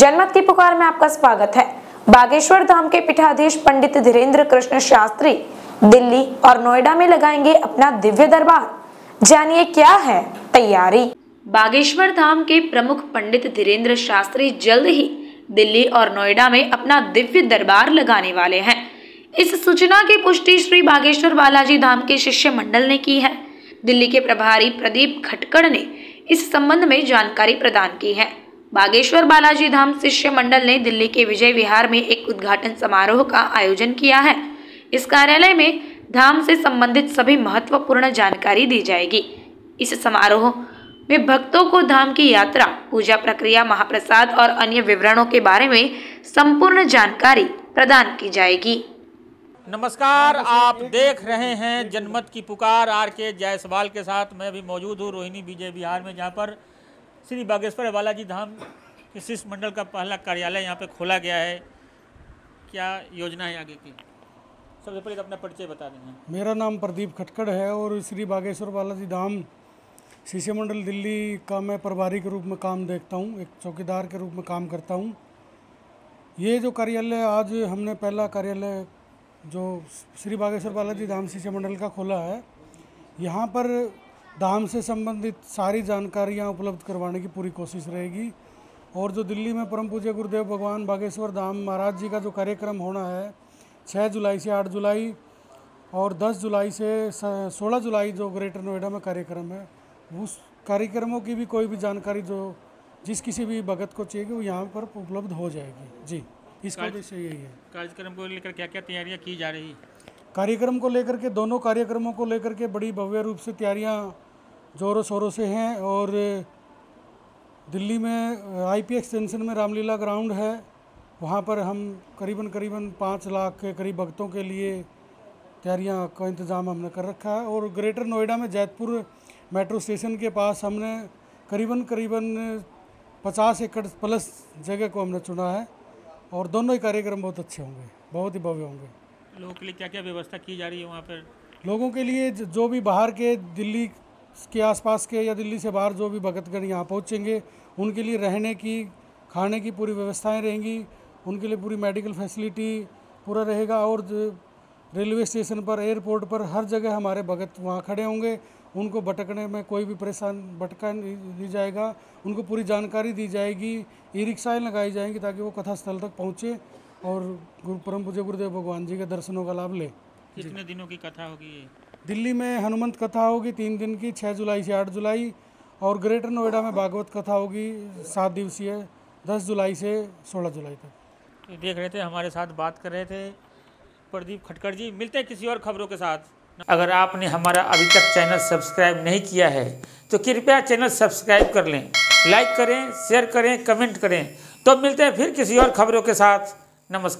जनमत की पुकार में आपका स्वागत है। बागेश्वर धाम के पीठाधीश पंडित धीरेन्द्र कृष्ण शास्त्री दिल्ली और नोएडा में लगाएंगे अपना दिव्य दरबार, जानिए क्या है तैयारी। बागेश्वर धाम के प्रमुख पंडित धीरेन्द्र शास्त्री जल्द ही दिल्ली और नोएडा में अपना दिव्य दरबार लगाने वाले हैं। इस सूचना की पुष्टि श्री बागेश्वर बालाजी धाम के शिष्य मंडल ने की है। दिल्ली के प्रभारी प्रदीप खटकड़ ने इस संबंध में जानकारी प्रदान की है। बागेश्वर बालाजी धाम शिष्य मंडल ने दिल्ली के विजय विहार में एक उद्घाटन समारोह का आयोजन किया है। इस कार्यालय में धाम से संबंधित सभी महत्वपूर्ण जानकारी दी जाएगी। इस समारोह में भक्तों को धाम की यात्रा, पूजा प्रक्रिया, महाप्रसाद और अन्य विवरणों के बारे में संपूर्ण जानकारी प्रदान की जाएगी। नमस्कार, आप देख रहे हैं जनमत की पुकार। आर के जायसवाल के साथ मैं भी मौजूद हूँ रोहिणी विजय विहार में, जहाँ पर श्री बागेश्वर बालाजी धाम के शिष्य मंडल का पहला कार्यालय यहाँ पे खोला गया है। क्या योजना है आगे की? सबसे पहले अपना परिचय बता देंगे। मेरा नाम प्रदीप खटकड़ है और श्री बागेश्वर बालाजी धाम शिष्य मंडल दिल्ली का मैं प्रभारी के रूप में काम देखता हूँ, एक चौकीदार के रूप में काम करता हूँ। ये जो कार्यालय आज हमने पहला कार्यालय जो श्री बागेश्वर बालाजी धाम शिष्य मंडल का खोला है, यहाँ पर धाम से संबंधित सारी जानकारियाँ उपलब्ध करवाने की पूरी कोशिश रहेगी। और जो दिल्ली में परम पूज्य गुरुदेव भगवान बागेश्वर धाम महाराज जी का जो कार्यक्रम होना है 6 जुलाई से 8 जुलाई और 10 जुलाई से 16 जुलाई जो ग्रेटर नोएडा में कार्यक्रम है, उस कार्यक्रमों की भी कोई भी जानकारी जो जिस किसी भी भगत को चाहिए वो यहाँ पर उपलब्ध हो जाएगी। जी, इसका उद्देश्य यही है। कार्यक्रम को लेकर क्या क्या तैयारियाँ की जा रही है? कार्यक्रम को लेकर के, दोनों कार्यक्रमों को लेकर के बड़ी भव्य रूप से तैयारियां जोरों शोरों से हैं। और दिल्ली में आईपी एक्सटेंशन में रामलीला ग्राउंड है, वहां पर हम करीबन 5 लाख के करीब भक्तों के लिए तैयारियां का इंतज़ाम हमने कर रखा है। और ग्रेटर नोएडा में जैतपुर मेट्रो स्टेशन के पास हमने करीबन 50 एकड़ प्लस जगह को हमने चुना है और दोनों ही कार्यक्रम बहुत अच्छे होंगे, बहुत ही भव्य होंगे। लोगों के लिए क्या क्या व्यवस्था की जा रही है वहाँ पर? लोगों के लिए जो भी बाहर के, दिल्ली के आसपास के या दिल्ली से बाहर जो भी भगतगण यहाँ पहुँचेंगे, उनके लिए रहने की, खाने की पूरी व्यवस्थाएं रहेंगी। उनके लिए पूरी मेडिकल फैसिलिटी पूरा रहेगा और रेलवे स्टेशन पर, एयरपोर्ट पर, हर जगह हमारे भगत वहाँ खड़े होंगे। उनको भटकने में कोई भी भटका नहीं जाएगा, उनको पूरी जानकारी दी जाएगी। ई रिक्शाएँ लगाई जाएंगी ताकि वो कथा स्थल तक पहुँचे और परम पूज्य गुरुदेव भगवान जी के दर्शनों का लाभ ले। कितने दिनों की कथा होगी? दिल्ली में हनुमंत कथा होगी 3 दिन की, 6 जुलाई से 8 जुलाई, और ग्रेटर नोएडा में भागवत कथा होगी 7 दिवसीय 10 जुलाई से 16 जुलाई तक। तो देख रहे थे, हमारे साथ बात कर रहे थे प्रदीप खटकड़ जी। मिलते हैं किसी और खबरों के साथ। अगर आपने हमारा अभी तक चैनल सब्सक्राइब नहीं किया है तो कृपया चैनल सब्सक्राइब कर लें, लाइक करें, शेयर करें, कमेंट करें। तो मिलते हैं फिर किसी और खबरों के साथ। नमस्कार।